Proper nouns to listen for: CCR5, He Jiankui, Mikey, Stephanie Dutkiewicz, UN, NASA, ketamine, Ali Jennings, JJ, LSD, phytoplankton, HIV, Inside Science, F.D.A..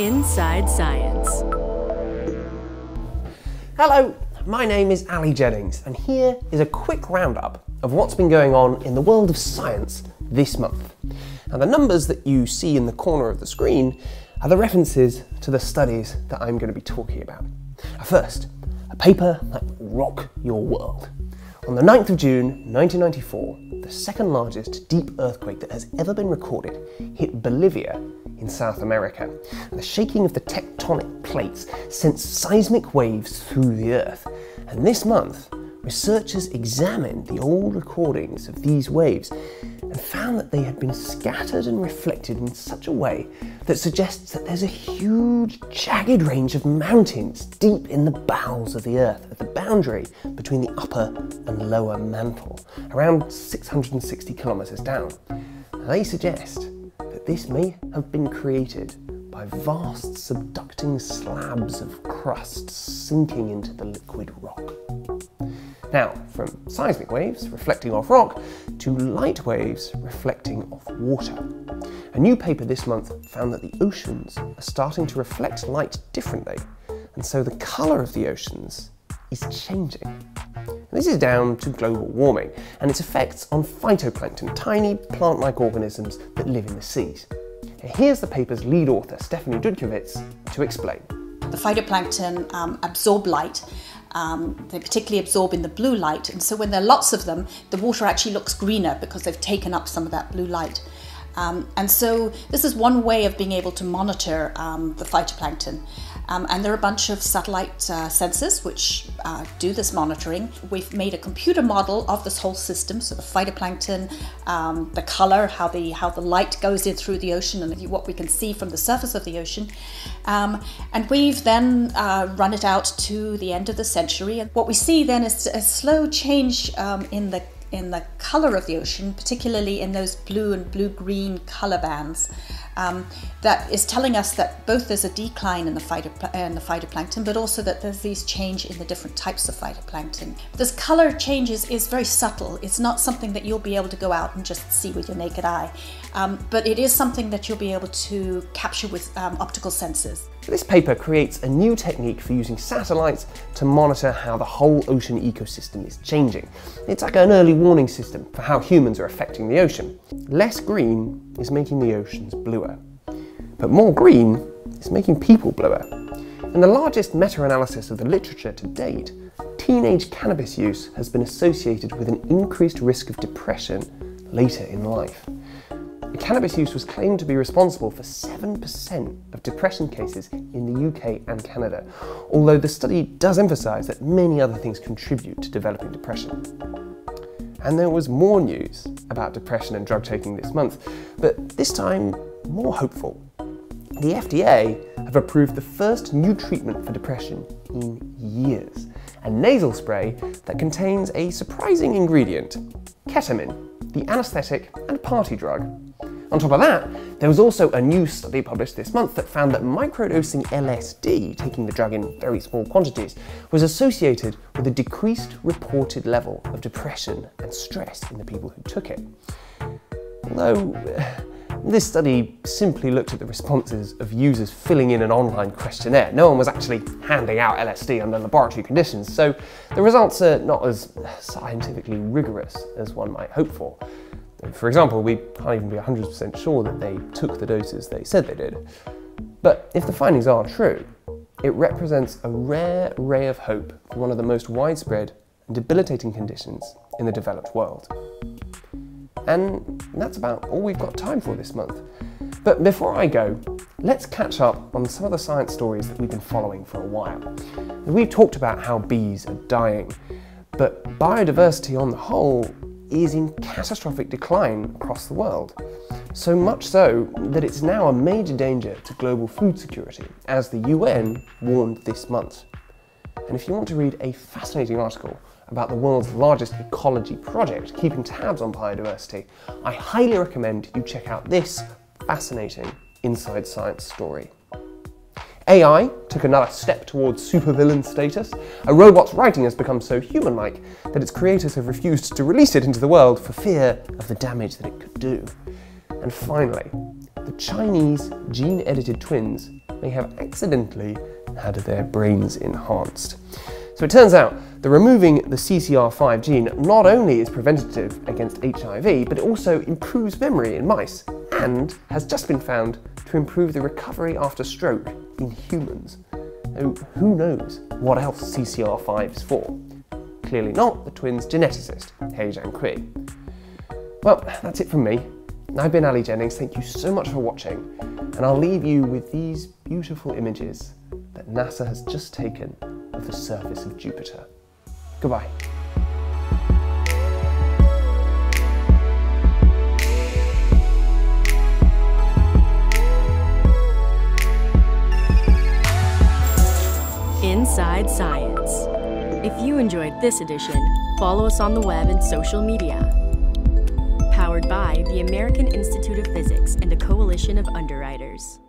Inside Science. Hello, my name is Ali Jennings, and here is a quick roundup of what's been going on in the world of science this month. And the numbers that you see in the corner of the screen are the references to the studies that I'm going to be talking about. First, a paper that rocked your world. On the 9th of June 1994, the second largest deep earthquake that has ever been recorded hit Bolivia in South America. The shaking of the tectonic plates sent seismic waves through the earth. And this month, researchers examined the old recordings of these waves and found that they had been scattered and reflected in such a way that suggests that there's a huge, jagged range of mountains deep in the bowels of the earth, at the boundary between the upper and lower mantle, around 660 kilometers down. Now, they suggest that this may have been created by vast subducting slabs of crust sinking into the liquid rock. Now, from seismic waves reflecting off rock to light waves reflecting off water. A new paper this month found that the oceans are starting to reflect light differently, and so the colour of the oceans is changing. This is down to global warming and its effects on phytoplankton, tiny plant-like organisms that live in the seas. Now, here's the paper's lead author, Stephanie Dutkiewicz, to explain. The phytoplankton absorb light. They particularly absorb in the blue light, and so when there are lots of them, the water actually looks greener because they've taken up some of that blue light. And so this is one way of being able to monitor the phytoplankton. And there are a bunch of satellite sensors which do this monitoring. We've made a computer model of this whole system, so the phytoplankton, the color, how the light goes in through the ocean and what we can see from the surface of the ocean. And we've then run it out to the end of the century. And what we see then is a slow change in the color of the ocean, particularly in those blue and blue-green color bands. That is telling us that both there's a decline in the phytoplankton, but also that there's these change in the different types of phytoplankton. This color changes is very subtle. It's not something that you'll be able to go out and just see with your naked eye, but it is something that you'll be able to capture with optical sensors. This paper creates a new technique for using satellites to monitor how the whole ocean ecosystem is changing. It's like an early warning system for how humans are affecting the ocean. Less green is making the oceans bluer, but more green is making people bluer. In the largest meta-analysis of the literature to date, teenage cannabis use has been associated with an increased risk of depression later in life. Cannabis use was claimed to be responsible for 7% of depression cases in the UK and Canada, although the study does emphasise that many other things contribute to developing depression. And there was more news about depression and drug taking this month, but this time more hopeful. The F.D.A. have approved the first new treatment for depression in years, a nasal spray that contains a surprising ingredient, ketamine, the anaesthetic and party drug. On top of that, there was also a new study published this month that found that microdosing LSD, taking the drug in very small quantities, was associated with a decreased reported level of depression and stress in the people who took it. Although, this study simply looked at the responses of users filling in an online questionnaire. No one was actually handing out LSD under laboratory conditions, so the results are not as scientifically rigorous as one might hope for. For example, we can't even be 100% sure that they took the doses they said they did. But if the findings are true, it represents a rare ray of hope for one of the most widespread and debilitating conditions in the developed world. And that's about all we've got time for this month. But before I go, let's catch up on some of the science stories that we've been following for a while. We've talked about how bees are dying, but biodiversity on the whole is in catastrophic decline across the world. So much so that it's now a major danger to global food security, as the UN warned this month. And if you want to read a fascinating article about the world's largest ecology project, keeping tabs on biodiversity, I highly recommend you check out this fascinating Inside Science story. AI took another step towards supervillain status. A robot's writing has become so human-like that its creators have refused to release it into the world for fear of the damage that it could do. And finally, the Chinese gene-edited twins may have accidentally had their brains enhanced. So it turns out that removing the CCR5 gene not only is preventative against HIV, but it also improves memory in mice and has just been found to improve the recovery after stroke in humans. And who knows what else CCR5 is for? Clearly not the twins' geneticist, He Jiankui. Well, that's it from me. I've been Ali Jennings, thank you so much for watching, and I'll leave you with these beautiful images that NASA has just taken of the surface of Jupiter. Goodbye. Inside Science. If you enjoyed this edition, follow us on the web and social media. Powered by the American Institute of Physics and a coalition of underwriters.